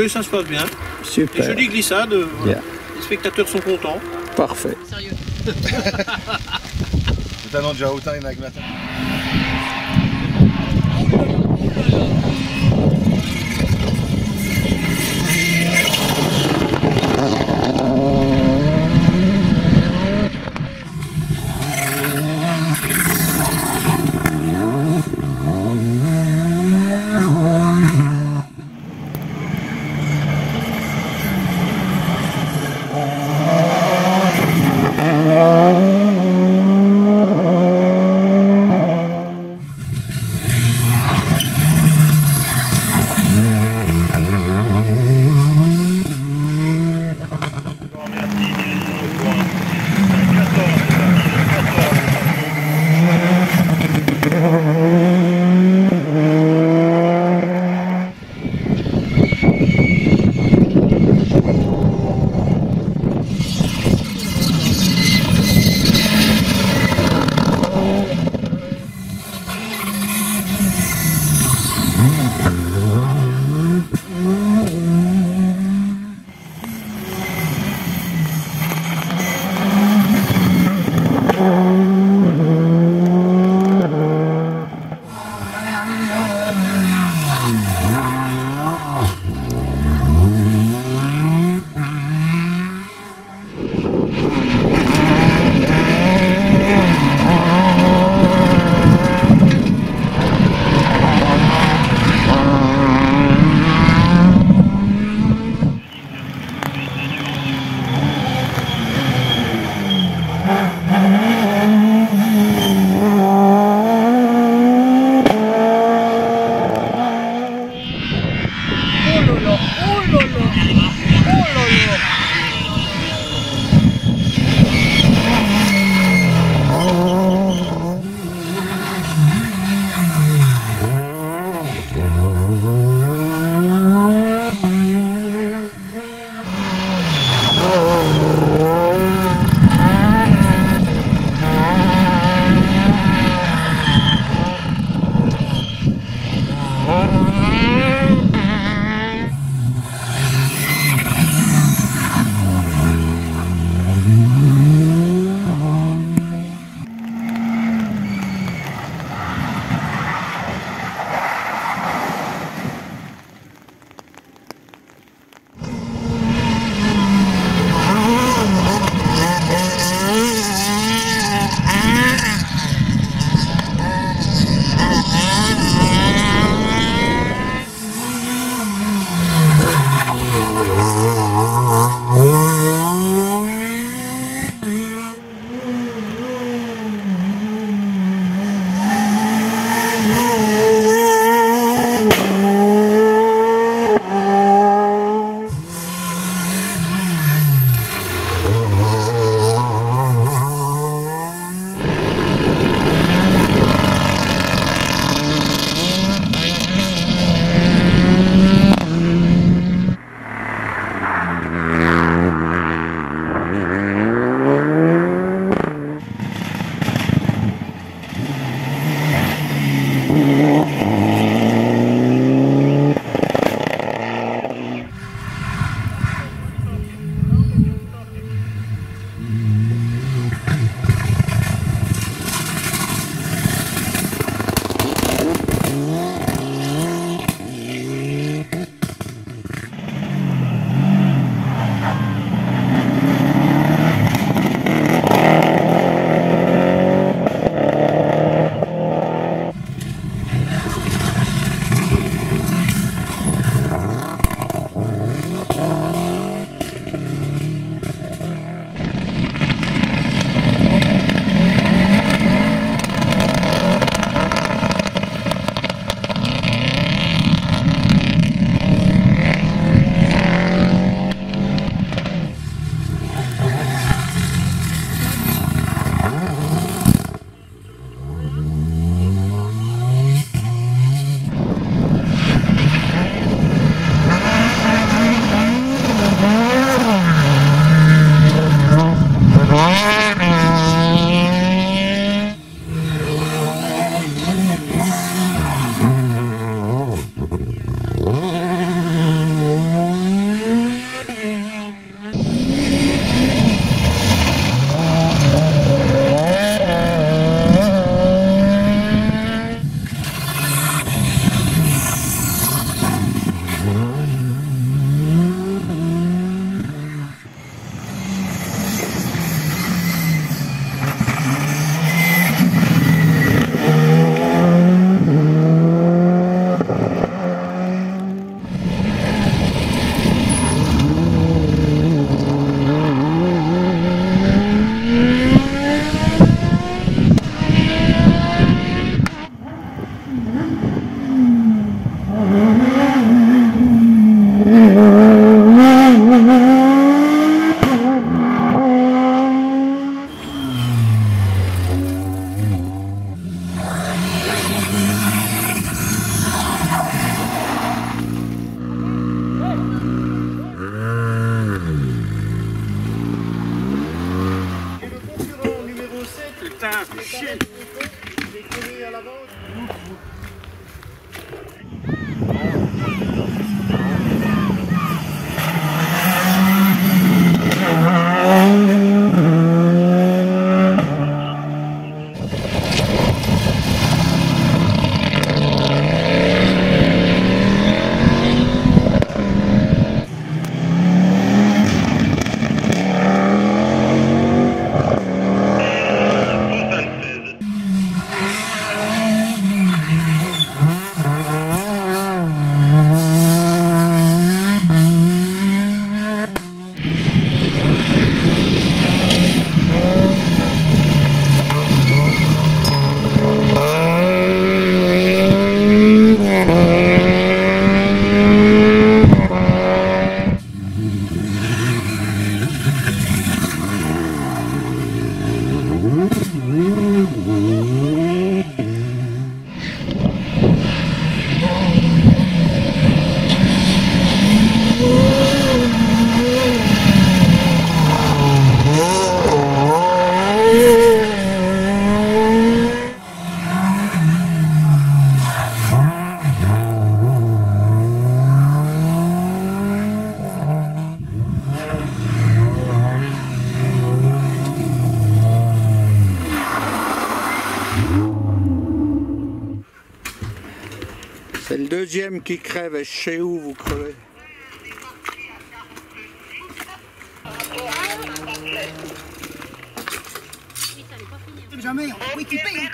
joué, ça se passe bien. Super. Une jolie glissade, voilà. Yeah. Les spectateurs sont contents. Parfait. Sérieux. C'est un déjà autant il y en a que matin. C'est le deuxième qui crève, et chez où vous crevez. Jamais, on peut équiper.